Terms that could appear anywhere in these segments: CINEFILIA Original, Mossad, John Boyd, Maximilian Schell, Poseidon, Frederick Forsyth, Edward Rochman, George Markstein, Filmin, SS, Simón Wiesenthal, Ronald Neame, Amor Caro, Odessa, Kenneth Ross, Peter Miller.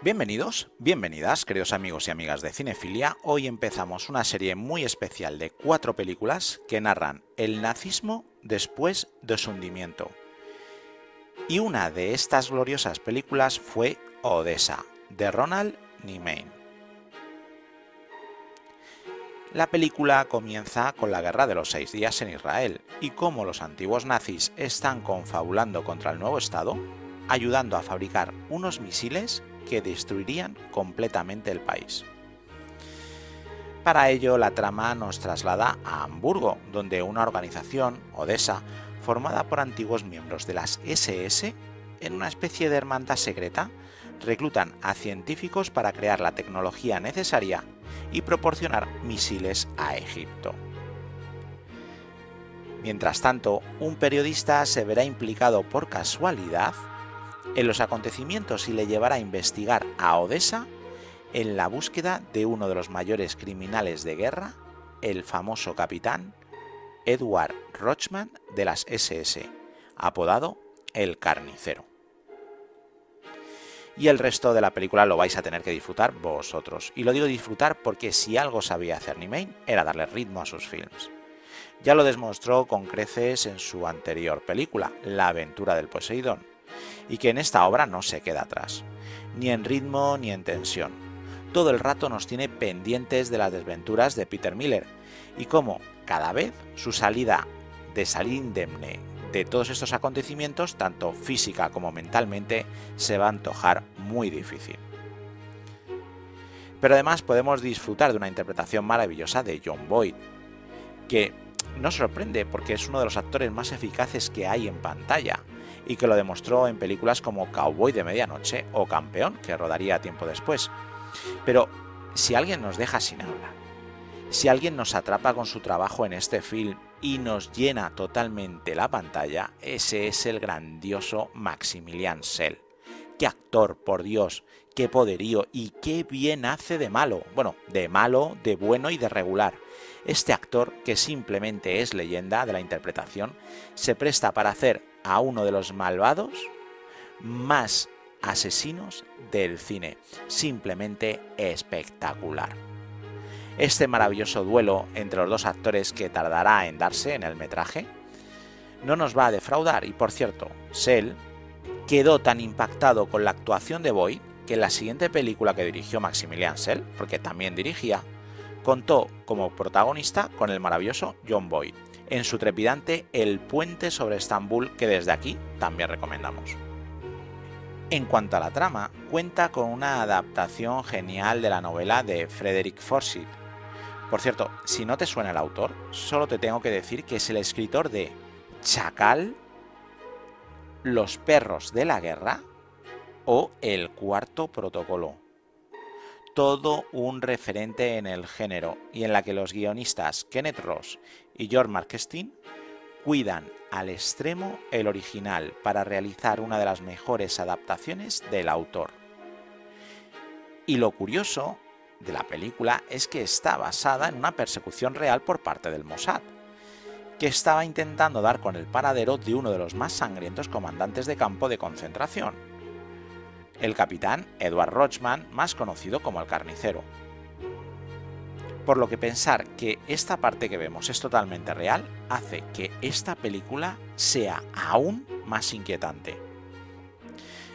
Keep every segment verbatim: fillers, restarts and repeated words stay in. Bienvenidos, bienvenidas, queridos amigos y amigas de Cinefilia. Hoy empezamos una serie muy especial de cuatro películas que narran el nazismo después de su hundimiento. Y una de estas gloriosas películas fue Odessa, de Ronald Neame. La película comienza con la Guerra de los Seis Días en Israel y cómo los antiguos nazis están confabulando contra el nuevo Estado, ayudando a fabricar unos misiles que destruirían completamente el país. Para ello, la trama nos traslada a Hamburgo, donde una organización, Odessa, formada por antiguos miembros de las ese ese, en una especie de hermandad secreta, reclutan a científicos para crear la tecnología necesaria y proporcionar misiles a Egipto. Mientras tanto, un periodista se verá implicado por casualidad en los acontecimientos y le llevará a investigar a Odessa en la búsqueda de uno de los mayores criminales de guerra, el famoso capitán Edward Rochman de las ese ese, apodado El Carnicero. Y el resto de la película lo vais a tener que disfrutar vosotros. Y lo digo disfrutar porque si algo sabía hacer Neame era darle ritmo a sus films. Ya lo demostró con creces en su anterior película, La aventura del Poseidón, y que en esta obra no se queda atrás, ni en ritmo ni en tensión. Todo el rato nos tiene pendientes de las desventuras de Peter Miller y cómo cada vez su salida de salir indemne de todos estos acontecimientos, tanto física como mentalmente, se va a antojar muy difícil. Pero además podemos disfrutar de una interpretación maravillosa de John Boyd, que no sorprende porque es uno de los actores más eficaces que hay en pantalla, y que lo demostró en películas como Cowboy de Medianoche o Campeón, que rodaría tiempo después. Pero si alguien nos deja sin habla, si alguien nos atrapa con su trabajo en este film y nos llena totalmente la pantalla, ese es el grandioso Maximilian Schell. ¡Qué actor, por Dios! ¡Qué poderío! Y qué bien hace de malo. Bueno, de malo, de bueno y de regular. Este actor, que simplemente es leyenda de la interpretación, se presta para hacer a uno de los malvados más asesinos del cine. Simplemente espectacular. Este maravilloso duelo entre los dos actores, que tardará en darse en el metraje, no nos va a defraudar. Y por cierto, Schell quedó tan impactado con la actuación de Boyd que en la siguiente película que dirigió Maximilian Schell, porque también dirigía, contó como protagonista con el maravilloso John Boyd en su trepidante El puente sobre Estambul, que desde aquí también recomendamos. En cuanto a la trama, cuenta con una adaptación genial de la novela de Frederick Forsyth. Por cierto, si no te suena el autor, solo te tengo que decir que es el escritor de Chacal, Los perros de la guerra o El cuarto protocolo. Todo un referente en el género, y en la que los guionistas Kenneth Ross y George Markstein cuidan al extremo el original para realizar una de las mejores adaptaciones del autor. Y lo curioso de la película es que está basada en una persecución real por parte del Mossad, que estaba intentando dar con el paradero de uno de los más sangrientos comandantes de campo de concentración, el capitán Edward Rochman, más conocido como El Carnicero. Por lo que pensar que esta parte que vemos es totalmente real hace que esta película sea aún más inquietante.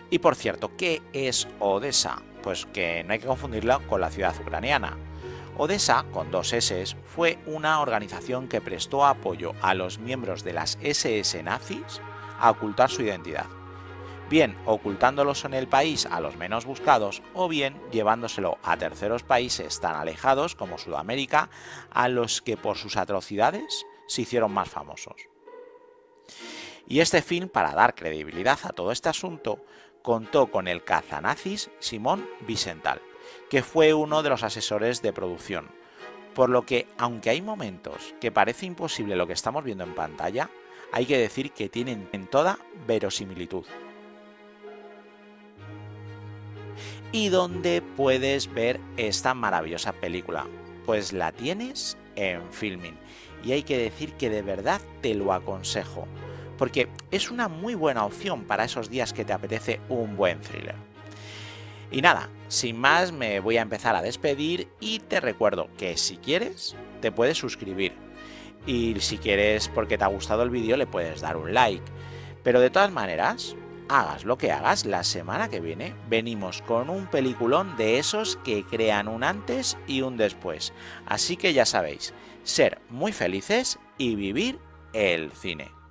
Y por cierto, ¿qué es Odessa? Pues que no hay que confundirla con la ciudad ucraniana. Odessa, con dos eses, fue una organización que prestó apoyo a los miembros de las ese ese nazis a ocultar su identidad, bien ocultándolos en el país a los menos buscados o bien llevándoselo a terceros países tan alejados como Sudamérica, a los que por sus atrocidades se hicieron más famosos. Y este film, para dar credibilidad a todo este asunto, contó con el cazanazis Simón Wiesenthal, que fue uno de los asesores de producción, por lo que, aunque hay momentos que parece imposible lo que estamos viendo en pantalla, hay que decir que tienen en toda verosimilitud. ¿Y dónde puedes ver esta maravillosa película? Pues la tienes en Filmin, y hay que decir que de verdad te lo aconsejo, porque es una muy buena opción para esos días que te apetece un buen thriller. Y nada, sin más me voy a empezar a despedir y te recuerdo que si quieres te puedes suscribir. Y si quieres porque te ha gustado el vídeo le puedes dar un like. Pero de todas maneras, hagas lo que hagas, la semana que viene venimos con un peliculón de esos que crean un antes y un después. Así que ya sabéis, ser muy felices y vivir el cine.